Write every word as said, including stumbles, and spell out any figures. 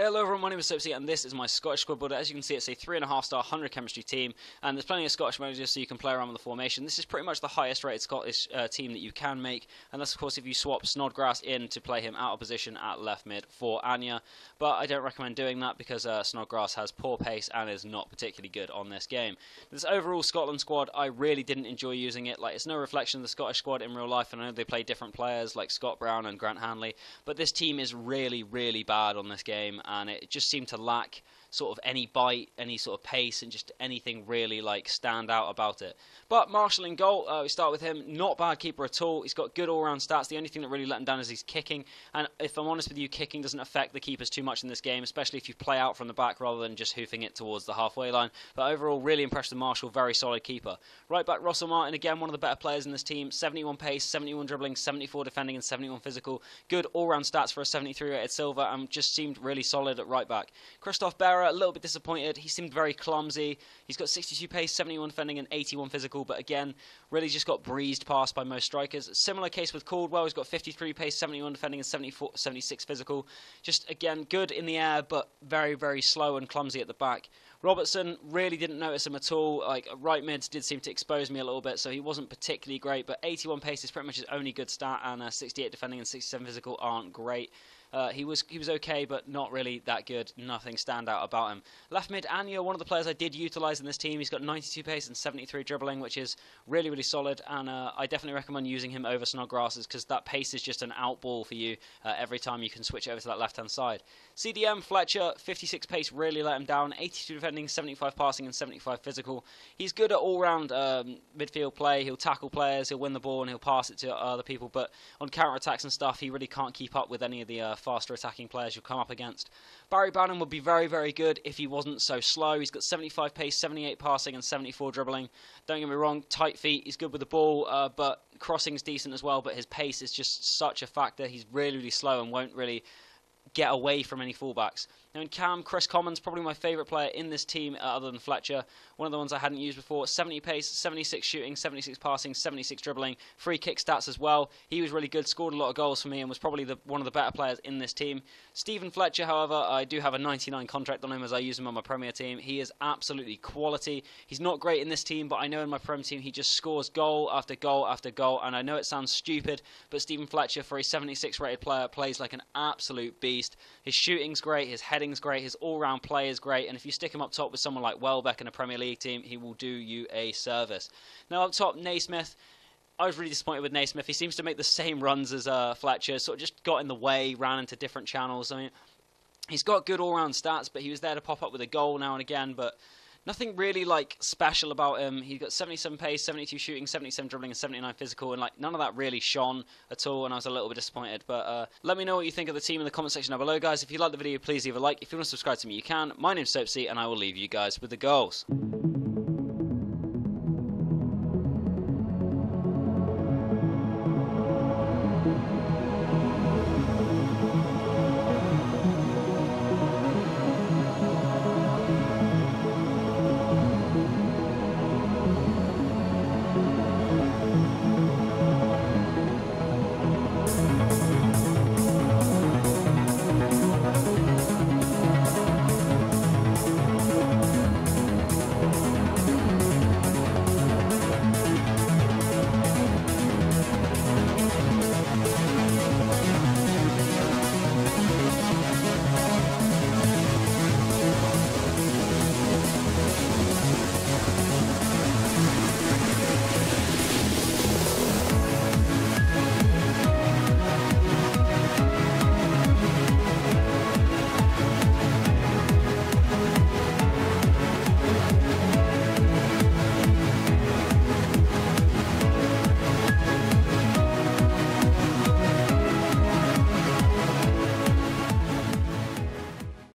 Hello everyone, my name is Soapzy and this is my Scottish squad builder. As you can see, it's a three point five star one hundred chemistry team, and there's plenty of Scottish managers so you can play around with the formation. This is pretty much the highest rated Scottish uh, team that you can make, and that's of course if you swap Snodgrass in to play him out of position at left mid for Anio. But I don't recommend doing that because uh, Snodgrass has poor pace and is not particularly good on this game. This overall Scotland squad, I really didn't enjoy using it. Like, it's no reflection of the Scottish squad in real life, and I know they play different players like Scott Brown and Grant Hanley, but this team is really, really bad on this game. And it just seemed to lack sort of any bite, any sort of pace, and just anything really like stand out about it. But Marshall in goal, uh, we start with him. Not bad keeper at all. He's got good all-round stats. The only thing that really let him down is he's kicking. And if I'm honest with you, kicking doesn't affect the keepers too much in this game, especially if you play out from the back rather than just hoofing it towards the halfway line. But overall, really impressed with Marshall. Very solid keeper. Right back, Russell Martin, again one of the better players in this team. seventy-one pace, seventy-one dribbling, seventy-four defending, and seventy-one physical. Good all-round stats for a seventy-three rated silver, and just seemed really solid at right back. Christoph Berra, a little bit disappointed. He seemed very clumsy. He's got sixty-two pace, seventy-one defending, and eighty-one physical, but again, really just got breezed past by most strikers. Similar case with Caldwell. He's got fifty-three pace, seventy-one defending, and seventy-four, seventy-six physical. Just, again, good in the air, but very, very slow and clumsy at the back. Robertson, really didn't notice him at all. Like, right mids did seem to expose me a little bit, so he wasn't particularly great, but eighty-one pace is pretty much his only good stat, and uh, sixty-eight defending and sixty-seven physical aren't great. Uh, he was he was okay, but not really that good. Nothing stand out about him. Left mid, Anio, one of the players I did utilise in this team. He's got ninety-two pace and seventy-three dribbling, which is really, really solid. And uh, I definitely recommend using him over Snodgrass's, because that pace is just an out ball for you uh, every time you can switch over to that left-hand side. C D M, Fletcher, fifty-six pace, really let him down. eighty-two defending, seventy-five passing, and seventy-five physical. He's good at all-round um, midfield play. He'll tackle players, he'll win the ball, and he'll pass it to other people. But on counter-attacks and stuff, he really can't keep up with any of the uh, faster attacking players you'll come up against. Barry Bannon would be very, very good if he wasn't so slow. He's got seventy-five pace, seventy-eight passing, and seventy-four dribbling. Don't get me wrong, tight feet, he's good with the ball, uh, but crossing's decent as well, but his pace is just such a factor. He's really, really slow and won't really get away from any fullbacks. Now in Cam, Chris Commons, probably my favourite player in this team uh, other than Fletcher. One of the ones I hadn't used before. seventy pace, seventy-six shooting, seventy-six passing, seventy-six dribbling. Free kick stats as well. He was really good, scored a lot of goals for me, and was probably the, one of the better players in this team. Stephen Fletcher, however, I do have a ninety-nine contract on him as I use him on my Premier team. He is absolutely quality. He's not great in this team, but I know in my Prem team he just scores goal after goal after goal, and I know it sounds stupid, but Stephen Fletcher, for a seventy-six rated player, plays like an absolute beast. His shooting's great, his heading's great, his all-round play is great, and if you stick him up top with someone like Welbeck in a Premier League team, he will do you a service. Now up top, Naismith. I was really disappointed with Naismith. He seems to make the same runs as uh, Fletcher, sort of just got in the way, ran into different channels. I mean, he's got good all-round stats, but he was there to pop up with a goal now and again, but nothing really like special about him. He's got seventy-seven pace, seventy-two shooting, seventy-seven dribbling, and seventy-nine physical, and like none of that really shone at all, and I was a little bit disappointed. But uh, let me know what you think of the team in the comment section down below, guys. If you like the video, please leave a like. If you want to subscribe to me, you can. My name's Soapzy, and I will leave you guys with the goals.